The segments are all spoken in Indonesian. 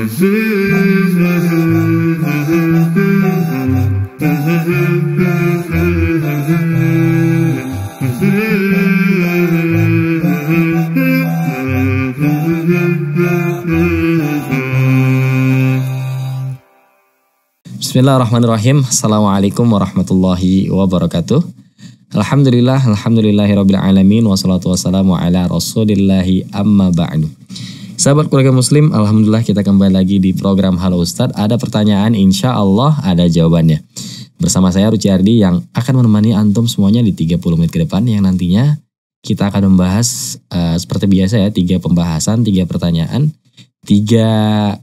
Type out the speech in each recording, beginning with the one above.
Bismillahirrahmanirrahim. Assalamualaikum warahmatullahi wabarakatuh. Alhamdulillah, alhamdulillahirrabbilalamin, wassalatu wassalamu ala rasulillahi amma ba'du. Sahabat keluarga muslim, alhamdulillah kita kembali lagi di program Halo Ustadz. Ada pertanyaan, insya Allah ada jawabannya. Bersama saya Ruci Ardi yang akan menemani antum semuanya di 30 menit ke depan, yang nantinya kita akan membahas seperti biasa ya, 3 pembahasan, 3 pertanyaan, 3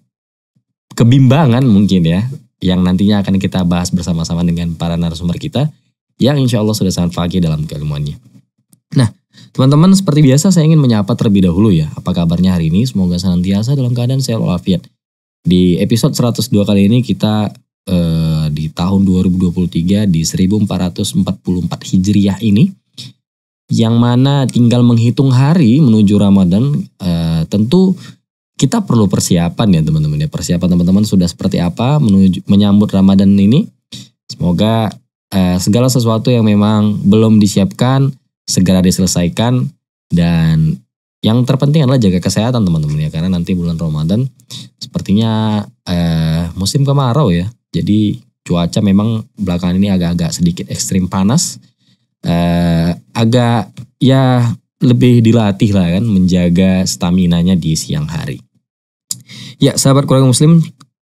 kebimbangan mungkin ya, yang nantinya akan kita bahas bersama-sama dengan para narasumber kita yang insya Allah sudah sangat pagi dalam keilmuannya. Nah, teman-teman, seperti biasa saya ingin menyapa terlebih dahulu ya. Apa kabarnya hari ini? Semoga senantiasa dalam keadaan sehat walafiat. Di episode 102 kali ini kita di tahun 2023 di 1444 Hijriah ini, yang mana tinggal menghitung hari menuju Ramadan, tentu kita perlu persiapan ya teman-teman ya. Persiapan teman-teman sudah seperti apa menyambut Ramadan ini. Semoga segala sesuatu yang memang belum disiapkan segera diselesaikan, dan yang terpenting adalah jaga kesehatan teman-teman ya, karena nanti bulan Ramadan sepertinya musim kemarau ya, jadi cuaca memang belakangan ini agak-agak sedikit ekstrim panas, agak ya lebih dilatih lah kan menjaga staminanya di siang hari. Ya sahabat keluarga muslim,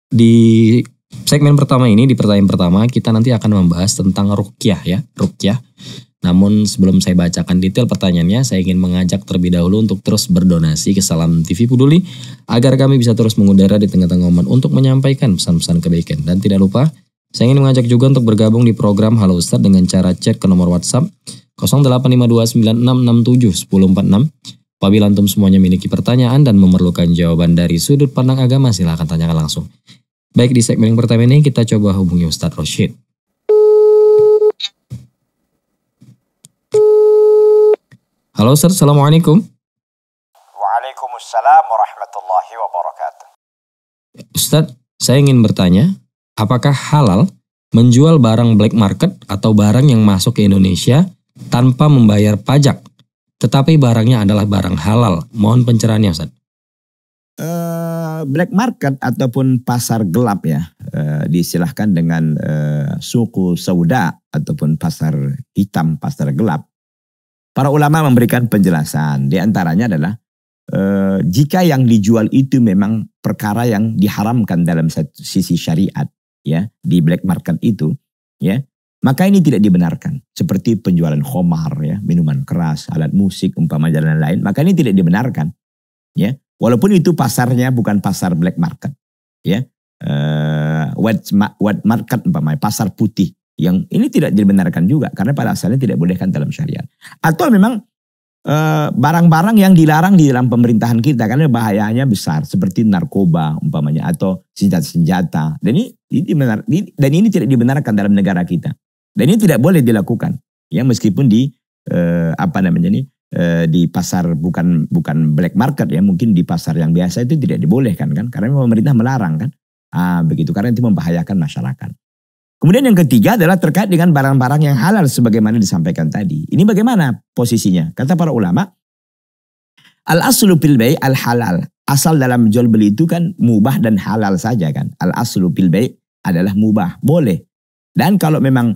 di segmen pertama ini, di pertanyaan pertama, kita nanti akan membahas tentang ruqyah ya, ruqyah. Namun sebelum saya bacakan detail pertanyaannya, saya ingin mengajak terlebih dahulu untuk terus berdonasi ke Salam TV Peduli agar kami bisa terus mengudara di tengah-tengah umat untuk menyampaikan pesan-pesan kebaikan. Dan tidak lupa, saya ingin mengajak juga untuk bergabung di program Halo Ustadz dengan cara chat ke nomor WhatsApp 085296671046. Apabila antum semuanya memiliki pertanyaan dan memerlukan jawaban dari sudut pandang agama, silahkan tanyakan langsung. Baik, di segmen yang pertama ini kita coba hubungi Ustadz Rasyid. Halo Ustadz, Assalamualaikum. Waalaikumsalam warahmatullahi wabarakatuh. Ustadz, saya ingin bertanya, apakah halal menjual barang black market atau barang yang masuk ke Indonesia tanpa membayar pajak, tetapi barangnya adalah barang halal? Mohon pencerahannya Ustadz. Black market ataupun pasar gelap ya, disilahkan dengan suku sauda ataupun pasar hitam, pasar gelap. Para ulama memberikan penjelasan, di antaranya adalah jika yang dijual itu memang perkara yang diharamkan dalam satu sisi syariat ya, di black market itu ya, maka ini tidak dibenarkan. Seperti penjualan khomar ya, minuman keras, alat musik umpamanya dan lain-lain, maka ini tidak dibenarkan ya. Walaupun itu pasarnya bukan pasar black market, ya, white market umpamanya, pasar putih, yang ini tidak dibenarkan juga karena pada asalnya tidak bolehkan dalam syariat. Atau memang barang-barang yang dilarang di dalam pemerintahan kita karena bahayanya besar, seperti narkoba umpamanya atau senjata-senjata. Dan ini tidak dibenarkan dalam negara kita. Dan ini tidak boleh dilakukan, ya, meskipun di di pasar bukan black market ya, mungkin di pasar yang biasa itu tidak dibolehkan kan, karena pemerintah melarang kan, begitu, karena itu membahayakan masyarakat. Kemudian yang ketiga adalah terkait dengan barang-barang yang halal sebagaimana disampaikan tadi. Ini bagaimana posisinya? Kata para ulama, al aslu fil bai' al halal, asal dalam jual beli itu kan mubah dan halal saja kan. Al aslu fil bai' adalah mubah, boleh. Dan kalau memang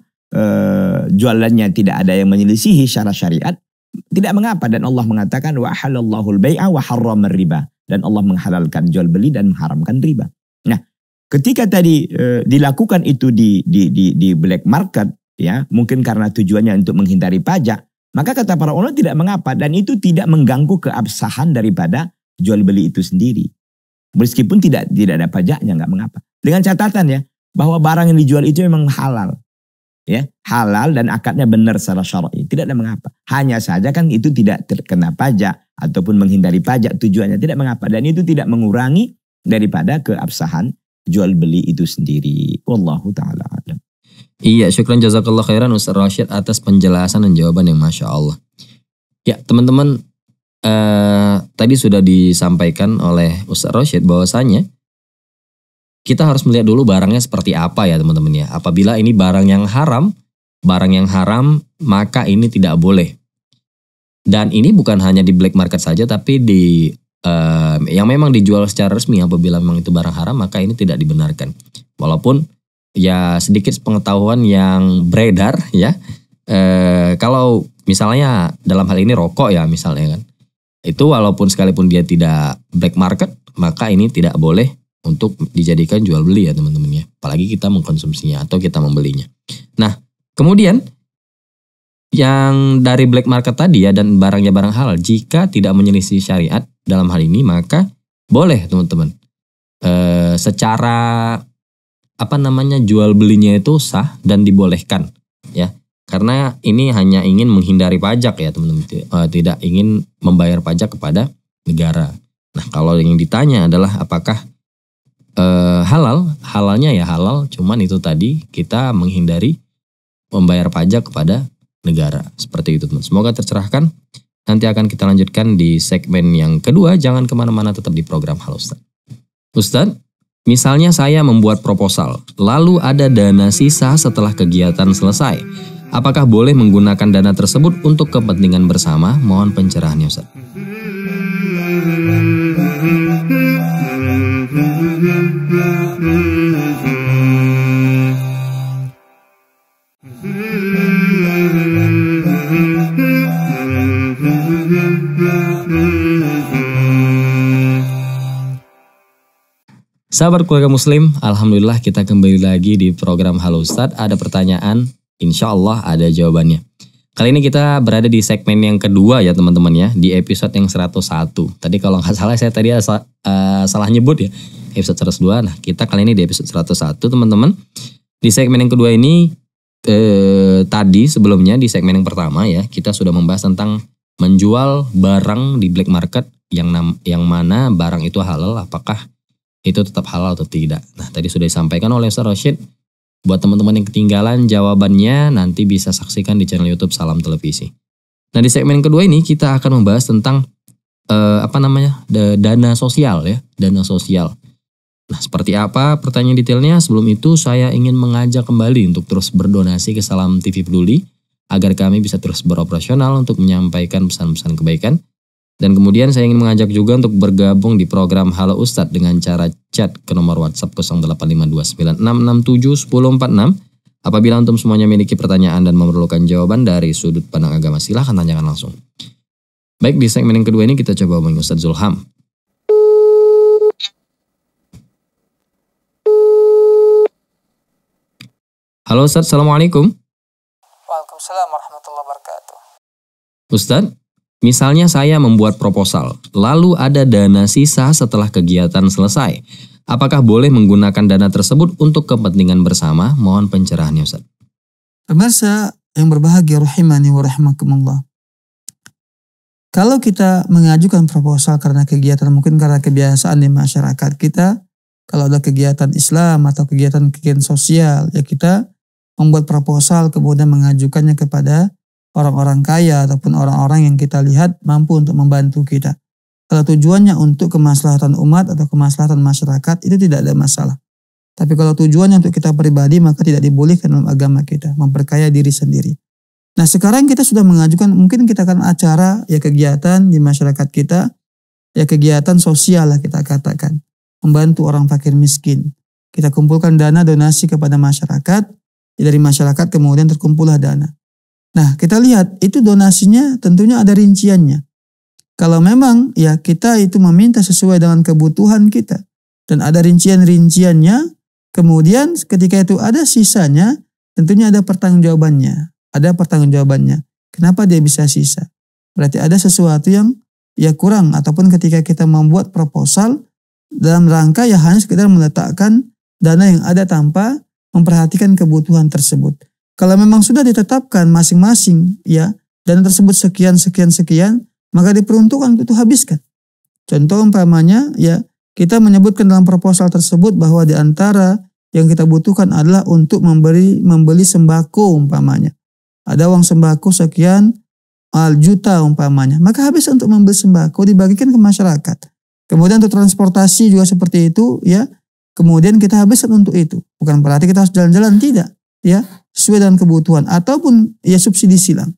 jualannya tidak ada yang menyelisihi syarat syariat, tidak mengapa, dan Allah mengatakan wa halallahu al-bai'a wa harrama riba, dan Allah menghalalkan jual beli dan mengharamkan riba. Nah, ketika tadi dilakukan itu di black market ya, mungkin karena tujuannya untuk menghindari pajak, maka kata para ulama tidak mengapa, dan itu tidak mengganggu keabsahan daripada jual beli itu sendiri. Meskipun tidak ada pajaknya, nggak mengapa. Dengan catatan ya, bahwa barang yang dijual itu memang halal. Ya, halal dan akadnya benar secara syar'i, tidak ada mengapa. Hanya saja kan itu tidak terkena pajak ataupun menghindari pajak tujuannya, tidak mengapa, dan itu tidak mengurangi daripada keabsahan jual beli itu sendiri. Wallahu taala alam. Iya, syukran jazakallah khairan Ustaz Rasyid atas penjelasan dan jawaban yang masya Allah. Ya teman-teman, tadi sudah disampaikan oleh Ustaz Rasyid bahwasanya kita harus melihat dulu barangnya seperti apa ya teman-teman ya. Apabila ini barang yang haram maka ini tidak boleh. Dan ini bukan hanya di black market saja, tapi di yang memang dijual secara resmi, apabila memang itu barang haram maka ini tidak dibenarkan. Walaupun ya sedikit pengetahuan yang beredar ya, kalau misalnya dalam hal ini rokok ya misalnya kan, itu walaupun sekalipun dia tidak black market maka ini tidak boleh untuk dijadikan jual beli ya teman-teman ya, apalagi kita mengkonsumsinya atau kita membelinya. Nah kemudian yang dari black market tadi ya, dan barangnya barang halal, jika tidak menyelisih syariat dalam hal ini maka boleh teman-teman. Secara apa namanya, jual belinya itu sah dan dibolehkan ya, karena ini hanya ingin menghindari pajak ya teman-teman, tidak ingin membayar pajak kepada negara. Nah kalau yang ditanya adalah apakah halal, halalnya ya halal, cuman itu tadi kita menghindari membayar pajak kepada negara. Seperti itu teman. Semoga tercerahkan. Nanti akan kita lanjutkan di segmen yang kedua. Jangan kemana-mana, tetap di program Halo Ustadz. Ustadz, misalnya saya membuat proposal, lalu ada dana sisa setelah kegiatan selesai. Apakah boleh menggunakan dana tersebut untuk kepentingan bersama? Mohon pencerahannya Ustadz. Sahabat keluarga muslim, alhamdulillah kita kembali lagi di program Halo Ustadz. Ada pertanyaan, insya Allah ada jawabannya. Kali ini kita berada di segmen yang kedua ya teman-teman ya, di episode yang 101. Tadi kalau nggak salah saya tadi salah nyebut ya, episode 102. Nah kita kali ini di episode 101 teman-teman. Di segmen yang kedua ini, tadi sebelumnya di segmen yang pertama ya, kita sudah membahas tentang menjual barang di black market yang mana barang itu halal, apakah itu tetap halal atau tidak. Nah tadi sudah disampaikan oleh Ustadz Rasyid. Buat teman-teman yang ketinggalan jawabannya, nanti bisa saksikan di channel YouTube Salam Televisi. Nah di segmen kedua ini kita akan membahas tentang dana sosial ya, dana sosial. Nah seperti apa pertanyaan detailnya? Sebelum itu saya ingin mengajak kembali untuk terus berdonasi ke Salam TV Peduli agar kami bisa terus beroperasional untuk menyampaikan pesan-pesan kebaikan. Dan kemudian saya ingin mengajak juga untuk bergabung di program Halo Ustadz dengan cara chat ke nomor WhatsApp 085296671046. Apabila antum semuanya memiliki pertanyaan dan memerlukan jawaban dari sudut pandang agama, silahkan tanyakan langsung. Baik, di segmen yang kedua ini kita coba hubungi Ustadz Zulham. Halo Ustadz, assalamualaikum. Waalaikumsalam warahmatullahi wabarakatuh. Ustadz, misalnya saya membuat proposal, lalu ada dana sisa setelah kegiatan selesai. Apakah boleh menggunakan dana tersebut untuk kepentingan bersama? Mohon pencerahannya Ustaz. Pemirsa yang berbahagia rahimani wa rahimakumullah. Kalau kita mengajukan proposal karena kegiatan, mungkin karena kebiasaan di masyarakat kita, kalau ada kegiatan Islam atau kegiatan sosial, ya kita membuat proposal kemudian mengajukannya kepada orang-orang kaya ataupun orang-orang yang kita lihat mampu untuk membantu kita. Kalau tujuannya untuk kemaslahatan umat atau kemaslahatan masyarakat, itu tidak ada masalah. Tapi kalau tujuannya untuk kita pribadi, maka tidak dibolehkan dalam agama kita memperkaya diri sendiri. Nah sekarang kita sudah mengajukan, mungkin kita akan acara ya, kegiatan di masyarakat kita, ya kegiatan sosial lah kita katakan, membantu orang fakir miskin. Kita kumpulkan dana donasi kepada masyarakat, ya dari masyarakat kemudian terkumpullah dana. Nah kita lihat itu donasinya tentunya ada rinciannya. Kalau memang ya kita itu meminta sesuai dengan kebutuhan kita dan ada rincian-rinciannya, kemudian ketika itu ada sisanya, tentunya ada pertanggungjawabannya. Ada pertanggungjawabannya. Kenapa dia bisa sisa? Berarti ada sesuatu yang ya kurang, ataupun ketika kita membuat proposal dalam rangka ya hanya sekedar meletakkan dana yang ada tanpa memperhatikan kebutuhan tersebut. Kalau memang sudah ditetapkan masing-masing ya, dana tersebut sekian, maka diperuntukkan untuk itu habiskan. Contoh umpamanya ya, kita menyebutkan dalam proposal tersebut bahwa di antara yang kita butuhkan adalah untuk membeli sembako umpamanya. Ada uang sembako sekian juta umpamanya, maka habis untuk membeli sembako dibagikan ke masyarakat. Kemudian untuk transportasi juga seperti itu ya. Kemudian kita habiskan untuk itu. Bukan berarti kita harus jalan-jalan, tidak. Ya, sesuai dengan kebutuhan. Ataupun ya subsidi silang.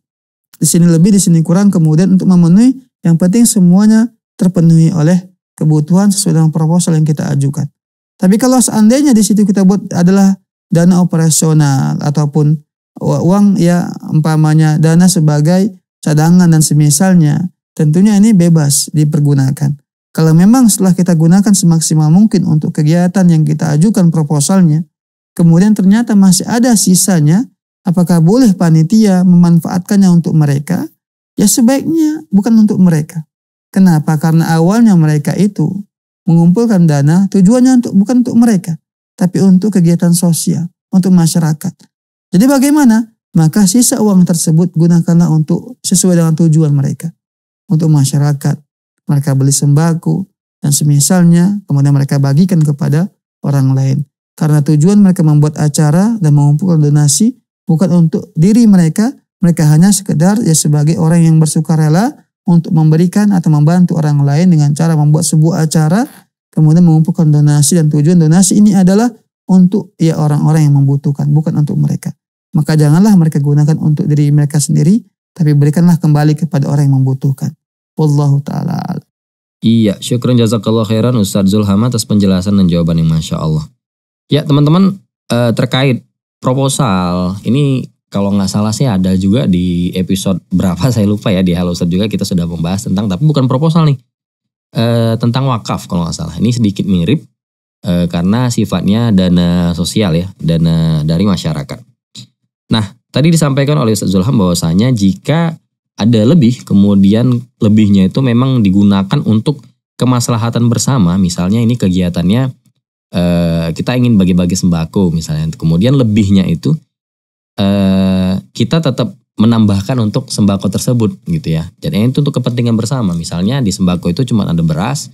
Di sini lebih, di sini kurang. Kemudian untuk memenuhi, yang penting semuanya terpenuhi oleh kebutuhan sesuai dengan proposal yang kita ajukan. Tapi kalau seandainya di situ kita buat adalah dana operasional ataupun uang ya umpamanya dana sebagai cadangan dan semisalnya, tentunya ini bebas dipergunakan. Kalau memang setelah kita gunakan semaksimal mungkin untuk kegiatan yang kita ajukan proposalnya, kemudian ternyata masih ada sisanya, apakah boleh panitia memanfaatkannya untuk mereka? Ya sebaiknya bukan untuk mereka. Kenapa? Karena awalnya mereka itu mengumpulkan dana tujuannya untuk bukan untuk mereka, tapi untuk kegiatan sosial, untuk masyarakat. Jadi bagaimana? Maka sisa uang tersebut gunakanlah untuk sesuai dengan tujuan mereka. Untuk masyarakat, mereka beli sembako dan semisalnya, kemudian mereka bagikan kepada orang lain. Karena tujuan mereka membuat acara dan mengumpulkan donasi bukan untuk diri mereka, mereka hanya sekedar ya sebagai orang yang bersukarela untuk memberikan atau membantu orang lain dengan cara membuat sebuah acara, kemudian mengumpulkan donasi, dan tujuan donasi ini adalah untuk ya orang-orang yang membutuhkan, bukan untuk mereka. Maka janganlah mereka gunakan untuk diri mereka sendiri, tapi berikanlah kembali kepada orang yang membutuhkan. Wallahu ta'ala. Iya, syukran jazakallah khairan Ustadz Zulham atas penjelasan dan jawaban yang Masya Allah. Ya teman-teman, terkait proposal, ini kalau nggak salah sih ada juga di episode berapa saya lupa ya, di Halo Ustadz juga kita sudah membahas tentang, tapi bukan proposal nih, tentang wakaf kalau nggak salah. Ini sedikit mirip karena sifatnya dana sosial ya, dana dari masyarakat. Nah tadi disampaikan oleh Ustadz Zulham bahwasanya jika ada lebih, kemudian lebihnya itu memang digunakan untuk kemaslahatan bersama, misalnya ini kegiatannya kita ingin bagi-bagi sembako misalnya, kemudian lebihnya itu kita tetap menambahkan untuk sembako tersebut gitu ya. Jadi itu untuk kepentingan bersama. Misalnya di sembako itu cuma ada beras,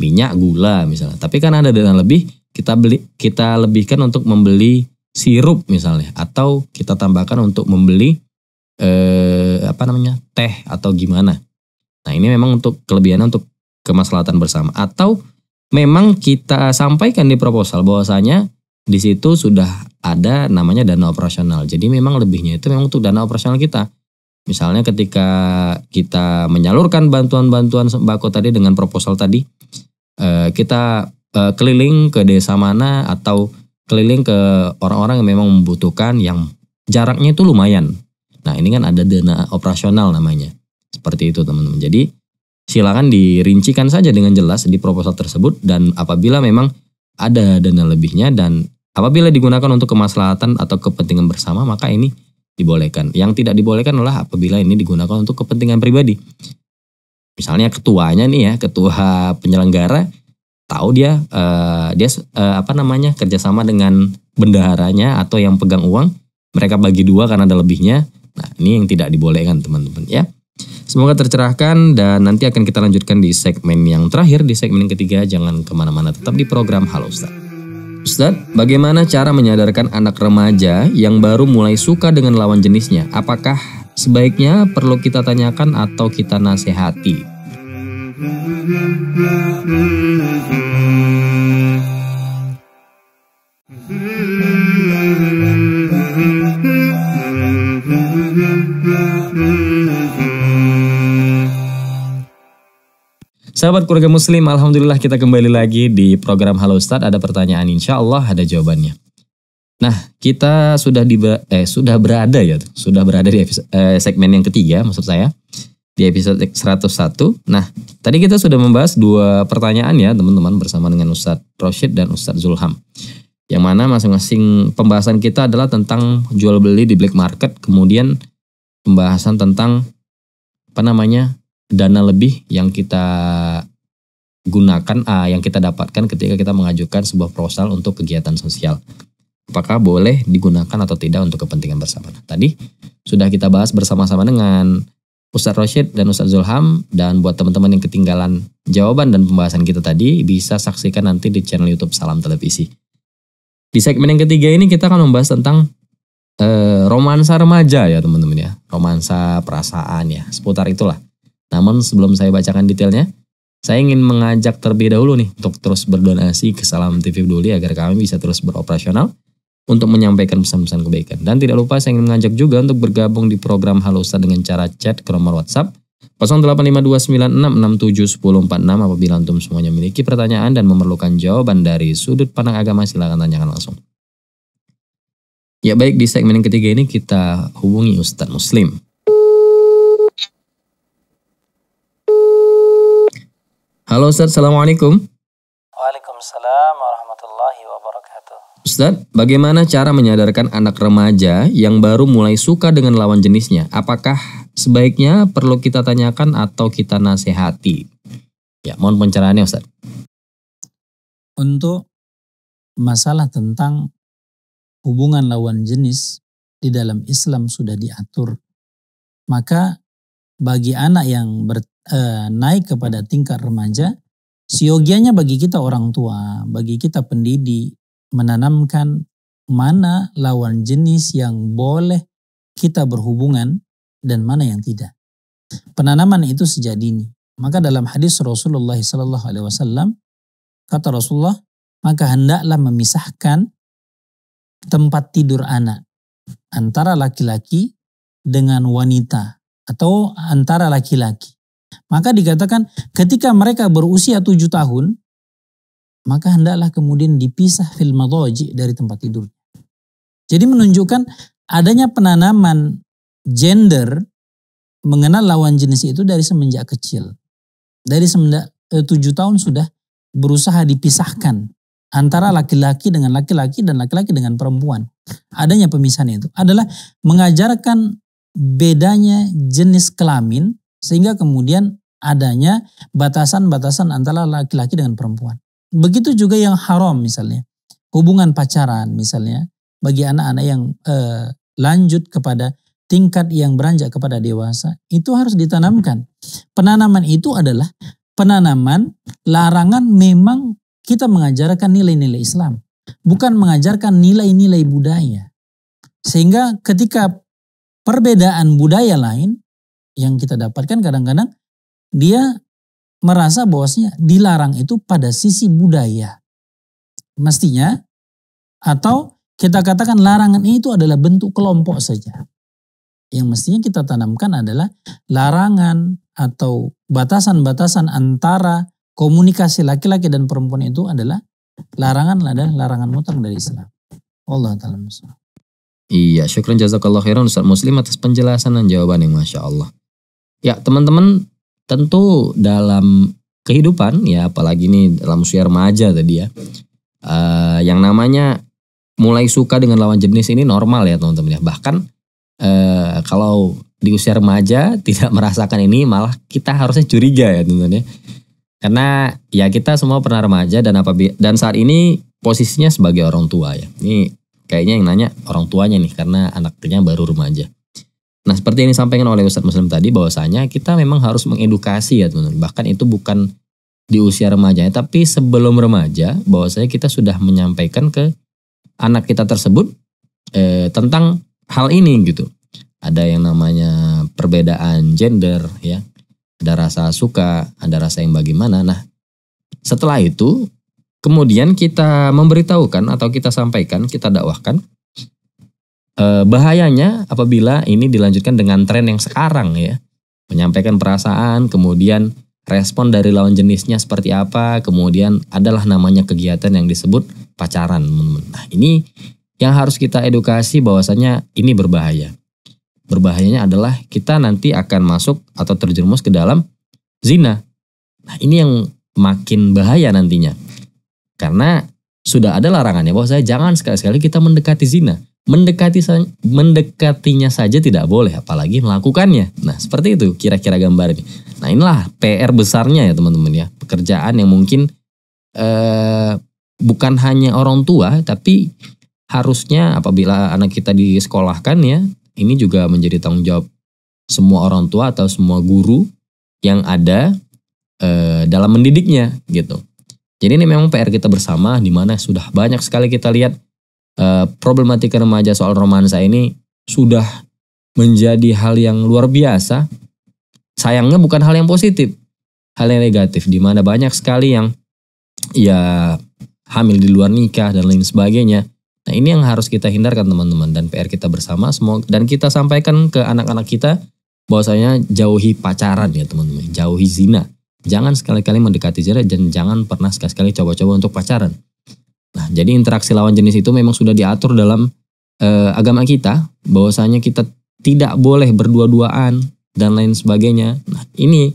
minyak, gula misalnya. Tapi kan ada dana lebih, kita lebihkan untuk membeli sirup misalnya, atau kita tambahkan untuk membeli teh atau gimana. Nah ini memang untuk kelebihannya untuk kemaslahatan bersama. Atau memang kita sampaikan di proposal bahwasanya di situ sudah ada namanya dana operasional. Jadi memang lebihnya itu memang untuk dana operasional kita. Misalnya ketika kita menyalurkan bantuan-bantuan sembako tadi dengan proposal tadi, kita keliling ke desa mana atau keliling ke orang-orang yang memang membutuhkan yang jaraknya itu lumayan. Nah ini kan ada dana operasional namanya. Seperti itu teman-teman. Jadi silakan dirincikan saja dengan jelas di proposal tersebut, dan apabila memang ada dana lebihnya dan apabila digunakan untuk kemaslahatan atau kepentingan bersama, maka ini dibolehkan. Yang tidak dibolehkan adalah apabila ini digunakan untuk kepentingan pribadi. Misalnya ketuanya nih ya, ketua penyelenggara tahu dia kerjasama dengan bendaharanya atau yang pegang uang, mereka bagi dua karena ada lebihnya. Nah ini yang tidak dibolehkan teman-teman ya. Semoga tercerahkan, dan nanti akan kita lanjutkan di segmen yang terakhir, di segmen yang ketiga. Jangan kemana-mana, tetap di program Halo Ustadz. Ustadz, bagaimana cara menyadarkan anak remaja yang baru mulai suka dengan lawan jenisnya? Apakah sebaiknya perlu kita tanyakan atau kita nasihati? Sahabat keluarga muslim, alhamdulillah kita kembali lagi di program Halo Ustadz. Ada pertanyaan, insya Allah ada jawabannya. Nah, kita sudah berada di episode, segmen yang ketiga, maksud saya, di episode 101. Nah, tadi kita sudah membahas dua pertanyaan ya teman-teman, bersama dengan Ustadz Rasyid dan Ustadz Zulham. Yang mana masing-masing pembahasan kita adalah tentang jual beli di black market, kemudian pembahasan tentang dana lebih yang kita gunakan, yang kita dapatkan ketika kita mengajukan sebuah proposal untuk kegiatan sosial. Apakah boleh digunakan atau tidak untuk kepentingan bersama. Nah, tadi sudah kita bahas bersama-sama dengan Ustadz Rasyid dan Ustadz Zulham. Dan buat teman-teman yang ketinggalan jawaban dan pembahasan kita tadi, bisa saksikan nanti di channel YouTube Salam Televisi. Di segmen yang ketiga ini kita akan membahas tentang romansa remaja ya teman-teman ya. Romansa perasaan ya, seputar itulah. Namun sebelum saya bacakan detailnya, Saya ingin mengajak terlebih dahulu nih untuk terus berdonasi ke Salam TV Peduli agar kami bisa terus beroperasional untuk menyampaikan pesan-pesan kebaikan. Dan tidak lupa saya ingin mengajak juga untuk bergabung di program Halo Ustadz dengan cara chat ke nomor WhatsApp 085296671046. Apabila antum semuanya memiliki pertanyaan dan memerlukan jawaban dari sudut pandang agama, silahkan tanyakan langsung. Ya baik, di segmen yang ketiga ini kita hubungi Ustadz Muslim. Halo Ustadz, Assalamualaikum. Waalaikumsalam warahmatullahi wabarakatuh. Ustadz, bagaimana cara menyadarkan anak remaja yang baru mulai suka dengan lawan jenisnya? Apakah sebaiknya perlu kita tanyakan atau kita nasihati? Ya, mohon pencerahannya Ustadz. Untuk masalah tentang hubungan lawan jenis di dalam Islam sudah diatur. Maka bagi anak yang naik kepada tingkat remaja, siogianya bagi kita orang tua, bagi kita pendidik, menanamkan mana lawan jenis yang boleh kita berhubungan dan mana yang tidak. Penanaman itu sejak dini. Maka dalam hadis Rasulullah SAW, kata Rasulullah, maka hendaklah memisahkan tempat tidur anak antara laki-laki dengan wanita atau antara laki-laki. Maka dikatakan ketika mereka berusia 7 tahun, maka hendaklah kemudian dipisah fil madaji dari tempat tidur. Jadi menunjukkan adanya penanaman gender mengenal lawan jenis itu dari semenjak kecil. Dari semenjak 7 tahun sudah berusaha dipisahkan antara laki-laki dengan laki-laki dan laki-laki dengan perempuan. Adanya pemisahan itu adalah mengajarkan bedanya jenis kelamin, sehingga kemudian adanya batasan-batasan antara laki-laki dengan perempuan. Begitu juga yang haram misalnya. Hubungan pacaran misalnya. Bagi anak-anak yang lanjut kepada tingkat yang beranjak kepada dewasa. Itu harus ditanamkan. Penanaman itu adalah penanaman larangan, memang kita mengajarkan nilai-nilai Islam. Bukan mengajarkan nilai-nilai budaya. Sehingga ketika perbedaan budaya lain yang kita dapatkan, kadang-kadang dia merasa bahwasanya dilarang itu pada sisi budaya. Mestinya, atau kita katakan larangan itu adalah bentuk kelompok saja. Yang mestinya kita tanamkan adalah larangan atau batasan-batasan antara komunikasi laki-laki dan perempuan itu adalah larangan, adalah larangan mutlak dari Islam. Wallahu ta'ala a'lam. Iya, syukran jazakallah khairan Ustadz Muslim atas penjelasan dan jawaban yang Masya Allah. Ya teman-teman, tentu dalam kehidupan ya, apalagi ini dalam usia remaja tadi ya, yang namanya mulai suka dengan lawan jenis ini normal ya teman-teman ya. Bahkan kalau di usia remaja tidak merasakan ini, malah kita harusnya curiga ya teman-teman ya. Karena ya kita semua pernah remaja dan saat ini posisinya sebagai orang tua ya. Ini kayaknya yang nanya orang tuanya nih, karena anaknya baru remaja. Nah seperti yang disampaikan oleh Ustadz Muslim tadi, bahwasanya kita memang harus mengedukasi ya teman-teman. Bahkan itu bukan di usia remajanya, tapi sebelum remaja, bahwasanya kita sudah menyampaikan ke anak kita tersebut tentang hal ini gitu. Ada yang namanya perbedaan gender ya. Ada rasa suka, ada rasa yang bagaimana. Nah setelah itu kemudian kita memberitahukan atau kita sampaikan, kita dakwahkan. Bahayanya apabila ini dilanjutkan dengan tren yang sekarang ya. Menyampaikan perasaan, kemudian respon dari lawan jenisnya seperti apa, kemudian adalah namanya kegiatan yang disebut pacaran. Nah ini yang harus kita edukasi bahwasanya ini berbahaya. Berbahayanya adalah kita nanti akan masuk atau terjerumus ke dalam zina. Nah ini yang makin bahaya nantinya. Karena sudah ada larangannya bahwasanya jangan sekali-sekali kita mendekati zina. Mendekatinya saja tidak boleh, apalagi melakukannya. Nah seperti itu kira-kira gambarnya. Nah inilah PR besarnya ya teman-teman ya. Pekerjaan yang mungkin bukan hanya orang tua, tapi harusnya apabila anak kita disekolahkan ya, ini juga menjadi tanggung jawab semua orang tua atau semua guru yang ada dalam mendidiknya gitu. Jadi ini memang PR kita bersama, di mana sudah banyak sekali kita lihat problematika remaja soal romansa ini sudah menjadi hal yang luar biasa. Sayangnya bukan hal yang positif. hal yang negatif, di mana banyak sekali yang ya hamil di luar nikah dan lain sebagainya. Nah, ini yang harus kita hindarkan teman-teman, dan PR kita bersama semua, dan kita sampaikan ke anak-anak kita bahwasanya jauhi pacaran ya teman-teman, jauhi zina. Jangan sekali-kali mendekati zina dan jangan pernah sekali-kali coba-coba untuk pacaran. Nah, jadi interaksi lawan jenis itu memang sudah diatur dalam agama kita, bahwasanya kita tidak boleh berdua-duaan dan lain sebagainya. Nah, ini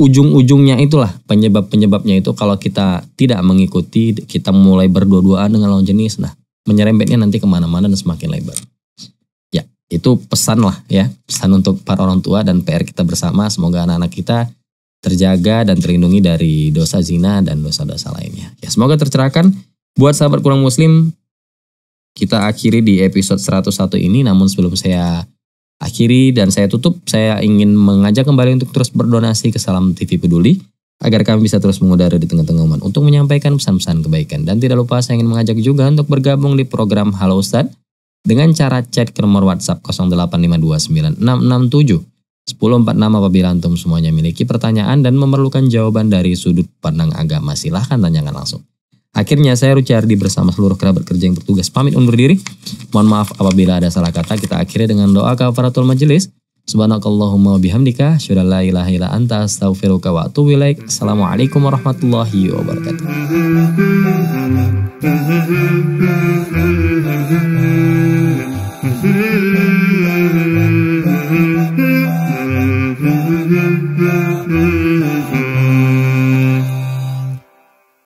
ujung-ujungnya itulah penyebab-penyebabnya itu kalau kita tidak mengikuti, kita mulai berdua-duaan dengan lawan jenis. Nah, menyerempetnya nanti kemana-mana dan semakin lebar. Ya, itu pesan lah ya. Pesan untuk para orang tua dan PR kita bersama. Semoga anak-anak kita terjaga dan terlindungi dari dosa zina dan dosa-dosa lainnya. Ya, semoga tercerahkan. Buat sahabat kurang muslim, kita akhiri di episode 101 ini. Namun sebelum saya akhiri dan saya tutup, saya ingin mengajak kembali untuk terus berdonasi ke Salam TV Peduli agar kami bisa terus mengudara di tengah-tengah umat untuk menyampaikan pesan-pesan kebaikan. Dan tidak lupa saya ingin mengajak juga untuk bergabung di program Halo Ustadz dengan cara chat ke nomor WhatsApp 085296671046 apabila antum semuanya memiliki pertanyaan dan memerlukan jawaban dari sudut pandang agama. Silahkan tanyakan langsung. Akhirnya saya Ruci Ardi bersama seluruh kerabat kerja yang bertugas pamit undur diri. Mohon maaf apabila ada salah kata. Kita akhiri dengan doa kafaratul majelis. Subhanakallahumma bihamdika asyhadu an la ilaha illa anta astaghfiruka wa atubu ilaik. Assalamualaikum warahmatullahi wabarakatuh.